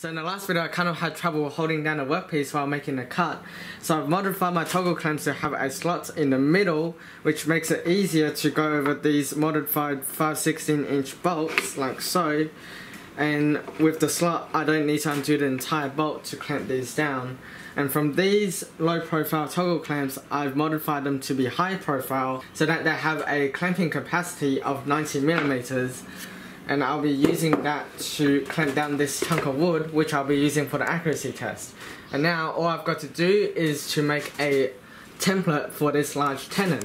So in the last video I kind of had trouble holding down the workpiece while making a cut, so I've modified my toggle clamps to have a slot in the middle, which makes it easier to go over these modified 5/16" bolts like so, and with the slot I don't need to undo the entire bolt to clamp these down. And from these low profile toggle clamps I've modified them to be high profile so that they have a clamping capacity of 90mm. And I'll be using that to clamp down this chunk of wood, which I'll be using for the accuracy test. And now all I've got to do is to make a template for this large tenon.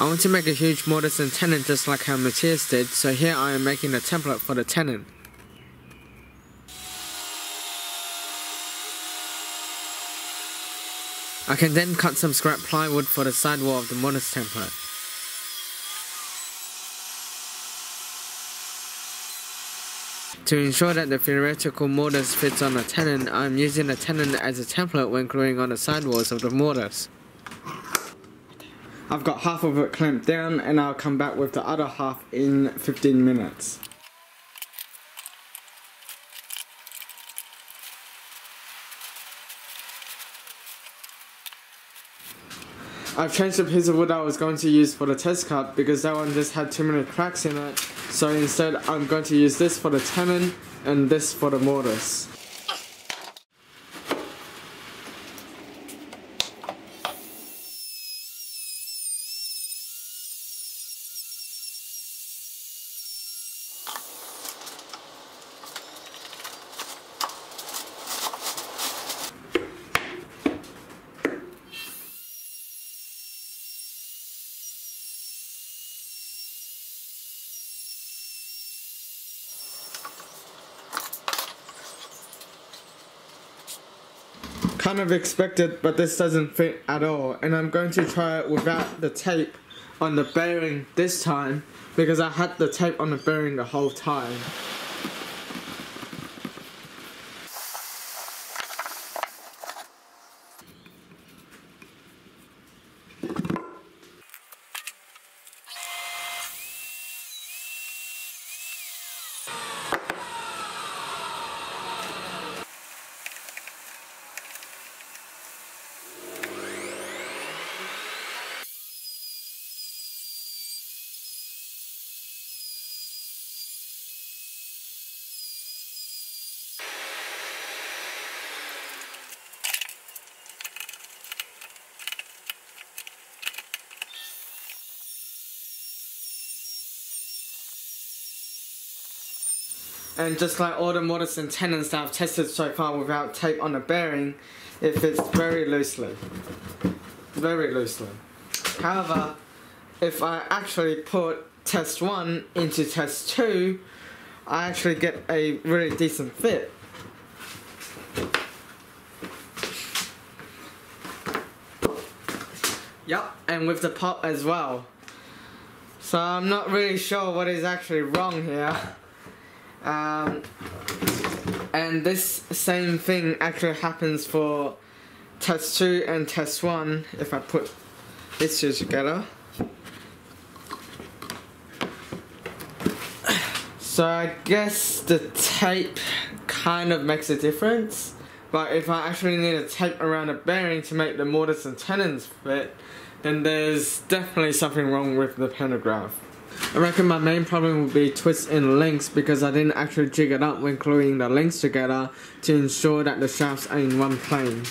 I want to make a huge mortise and tenon just like how Matthias did, so here I am making a template for the tenon. I can then cut some scrap plywood for the sidewall of the mortise template. To ensure that the theoretical mortise fits on the tenon, I am using the tenon as a template when gluing on the sidewalls of the mortise. I've got half of it clamped down and I'll come back with the other half in 15 minutes. I've changed the piece of wood I was going to use for the test cut because that one just had too many cracks in it. So instead I'm going to use this for the tenon and this for the mortise. Kind of expected, but this doesn't fit at all, and I'm going to try it without the tape on the bearing this time because I had the tape on the bearing the whole time. And just like all the mortise and tenons that I've tested so far without tape on the bearing, it fits very loosely. Very loosely. However, if I actually put test 1 into test 2, I actually get a really decent fit. Yup, and with the pop as well. So I'm not really sure what is actually wrong here. And this same thing actually happens for test 2 and test 1 if I put these two together. So I guess the tape kind of makes a difference, but if I actually need a tape around a bearing to make the mortise and tenons fit, then there's definitely something wrong with the pantograph. I reckon my main problem would be twists and links because I didn't actually jig it up when gluing the links together to ensure that the shafts are in one plane.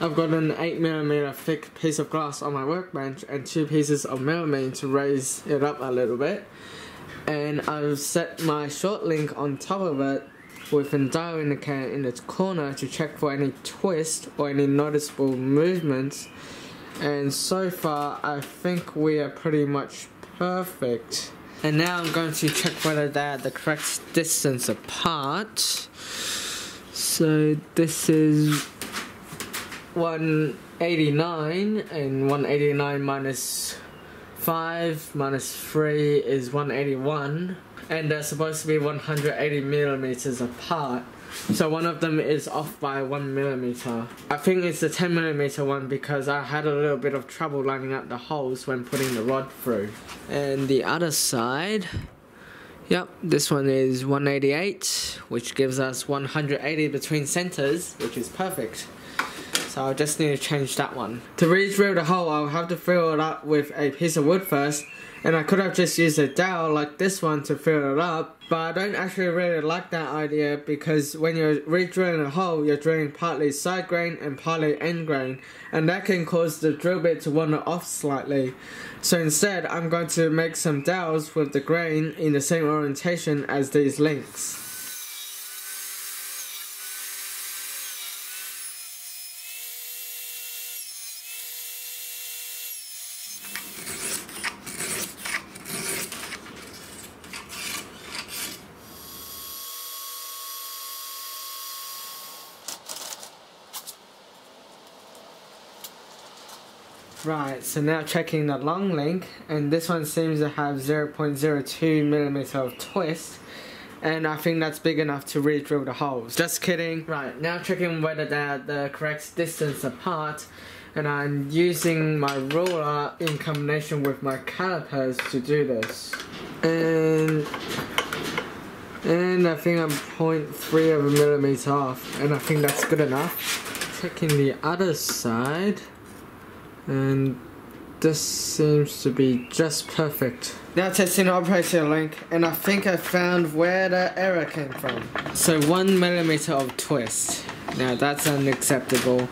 I've got an 8mm thick piece of glass on my workbench and two pieces of melamine to raise it up a little bit, and I've set my short link on top of it with a dial indicator in its corner to check for any twist or any noticeable movements, and so far I think we are pretty much perfect. And now I'm going to check whether they are the correct distance apart. So this is 189, and 189 minus 5 minus 3 is 181, and they're supposed to be 180mm apart. So one of them is off by 1 millimeter. I think it's the 10 millimeter one because I had a little bit of trouble lining up the holes when putting the rod through. And the other side, yep, this one is 188, which gives us 180 between centers, which is perfect. So I just need to change that one. To re-drill the hole, I'll have to fill it up with a piece of wood first, and I could have just used a dowel like this one to fill it up, but I don't actually really like that idea because when you're re-drilling a hole, you're drilling partly side grain and partly end grain, and that can cause the drill bit to wander off slightly. So instead, I'm going to make some dowels with the grain in the same orientation as these links. Right, so now checking the long link, and this one seems to have 0.02 mm of twist, and I think that's big enough to re-drill the holes. Just kidding. Right, now checking whether they're the correct distance apart, and I'm using my ruler in combination with my calipers to do this. And I think I'm 0.3 mm off, and I think that's good enough. Checking the other side. And this seems to be just perfect. Now testing the operating link, and I think I found where the error came from. So 1 mm of twist. Now that's unacceptable.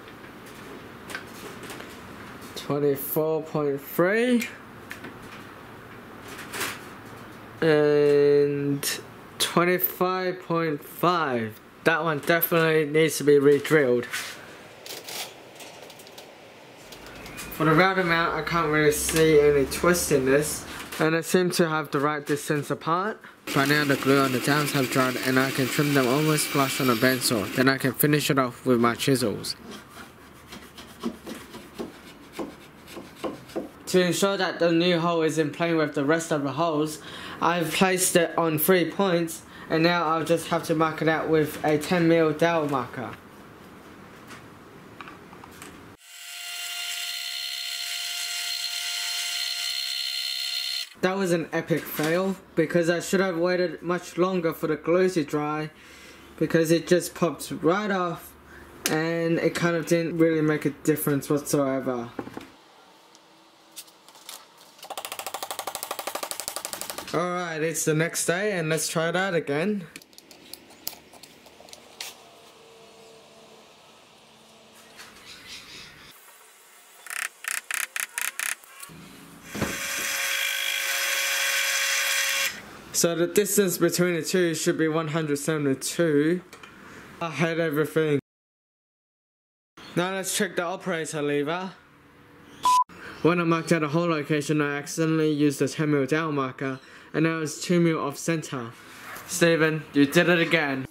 24.3 and 25.5. That one definitely needs to be re-drilled. For the round amount, I can't really see any twist in this, and it seems to have the right distance apart. By now the glue on the dowels have dried, and I can trim them almost flush on a bandsaw. Then I can finish it off with my chisels. To ensure that the new hole is in plane with the rest of the holes, I've placed it on 3 points, and now I'll just have to mark it out with a 10 mm dowel marker. That was an epic fail because I should have waited much longer for the glue to dry, because it just popped right off and it kind of didn't really make a difference whatsoever. Alright, it's the next day and let's try it out again. So the distance between the two should be 172. I hate everything. Now let's check the operator lever. When I marked out a hole location, I accidentally used the 10 mm dowel marker, and now it's 2 mm off center. Steven, you did it again.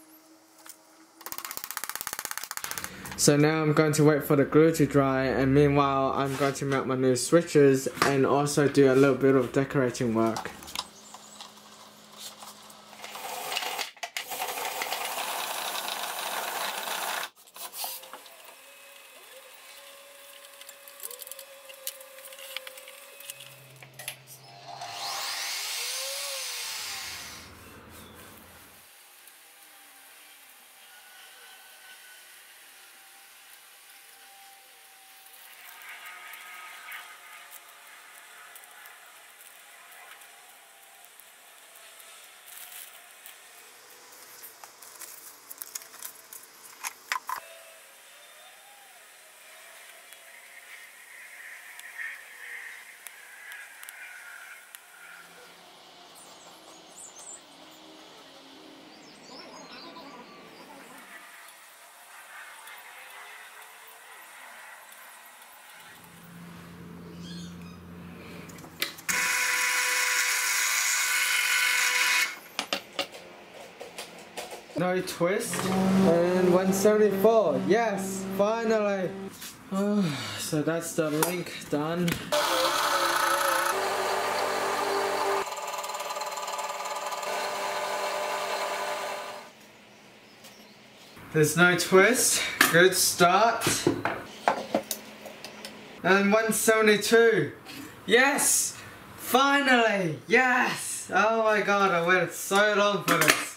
So now I'm going to wait for the glue to dry, and meanwhile I'm going to mount my new switches and also do a little bit of decorating work. No twist, and 174, yes, finally! Oh, so that's the link done. There's no twist. Good start. And 172. Yes! Finally! Yes! Oh my god, I waited so long for this.